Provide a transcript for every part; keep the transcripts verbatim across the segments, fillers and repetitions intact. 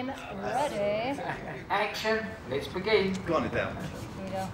time. Ready? Action. Let's begin. Go on, Edele. There you go.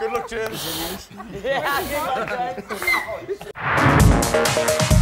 Good luck, James. Yeah, good luck, James.